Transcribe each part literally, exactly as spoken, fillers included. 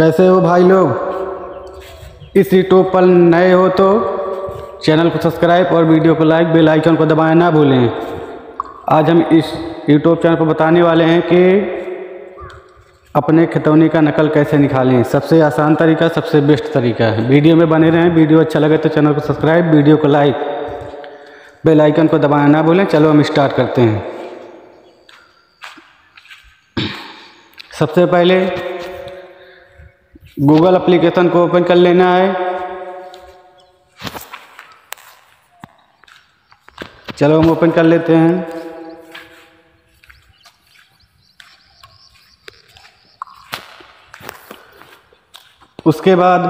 कैसे हो भाई लोग, इस यूट्यूब पर नए हो तो चैनल को सब्सक्राइब और वीडियो को लाइक, बेल आइकन को दबाना ना भूलें। आज हम इस यूट्यूब चैनल पर बताने वाले हैं कि अपने खतौनी का नकल कैसे निकालें। सबसे आसान तरीका, सबसे बेस्ट तरीका है। वीडियो में बने रहें, वीडियो अच्छा लगे तो चैनल को सब्सक्राइब, वीडियो को लाइक, बेल आइकन को दबाना ना भूलें। चलो हम स्टार्ट करते हैं। सबसे पहले गूगल एप्लीकेशन को ओपन कर लेना है। चलो हम ओपन कर लेते हैं। उसके बाद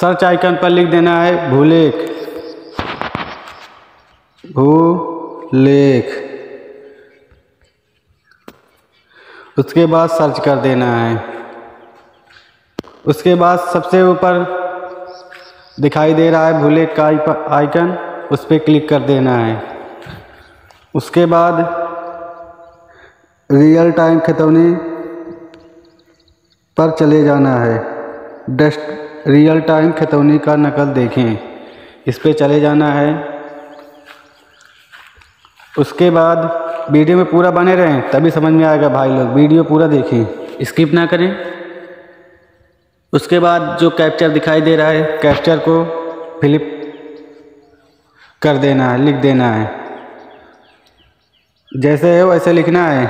सर्च आइकन पर लिख देना है भूलेख भूलेख उसके बाद सर्च कर देना है। उसके बाद सबसे ऊपर दिखाई दे रहा है भूलेख का आइकन, उस पर क्लिक कर देना है। उसके बाद रियल टाइम खतौनी पर चले जाना है। डस्ट रियल टाइम खतौनी का नकल देखें, इस पर चले जाना है। उसके बाद वीडियो में पूरा बने रहें, तभी समझ में आएगा भाई लोग। वीडियो पूरा देखें, स्किप ना करें। उसके बाद जो कैप्चर दिखाई दे रहा है, कैप्चर को फिलिप कर देना है, लिख देना है। जैसे है वैसे लिखना है,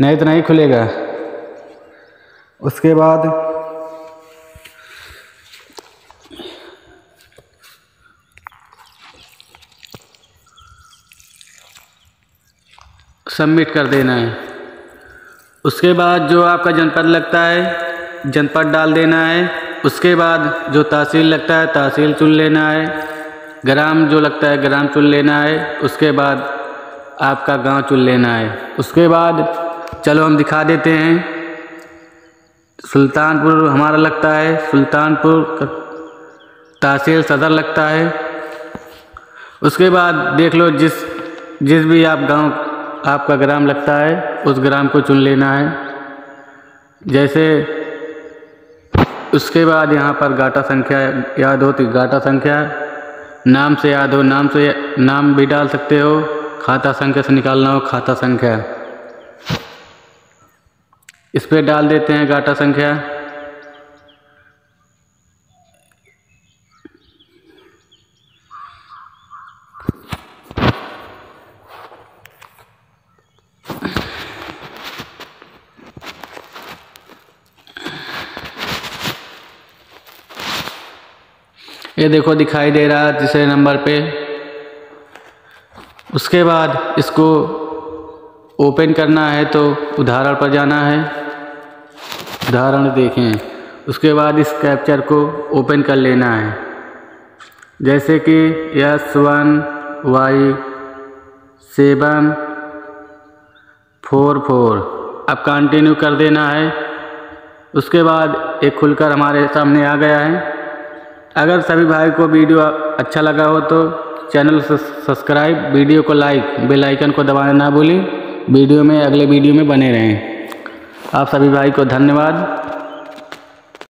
नहीं तो नहीं खुलेगा। उसके बाद सबमिट कर देना है। उसके बाद जो आपका जनपद लगता है, जनपद डाल देना है। उसके बाद जो तहसील लगता है, तहसील चुन लेना है। ग्राम जो लगता है, ग्राम चुन लेना है। उसके बाद आपका गांव चुन लेना है। उसके बाद चलो हम दिखा देते हैं। सुल्तानपुर हमारा लगता है, सुल्तानपुर तहसील सदर लगता है। उसके बाद देख लो, जिस जिस भी आप गांव आपका ग्राम लगता है, उस ग्राम को चुन लेना है। जैसे उसके बाद यहाँ पर गाटा संख्या याद हो तो गाटा संख्या, नाम से याद हो नाम से नाम भी डाल सकते हो, खाता संख्या से निकालना हो खाता संख्या, इस पर डाल देते हैं गाटा संख्या। ये देखो दिखाई दे रहा है तीसरे नंबर पे। उसके बाद इसको ओपन करना है तो उदाहरण पर जाना है, उदाहरण देखें। उसके बाद इस कैप्चर को ओपन कर लेना है। जैसे कि S one Y seven four four अब कंटिन्यू कर देना है। उसके बाद एक खुलकर हमारे सामने आ गया है। अगर सभी भाई को वीडियो अच्छा लगा हो तो चैनल सब्सक्राइब, वीडियो को लाइक, बेल आइकन को दबाना ना भूलें। वीडियो में अगले वीडियो में बने रहें। आप सभी भाई को धन्यवाद।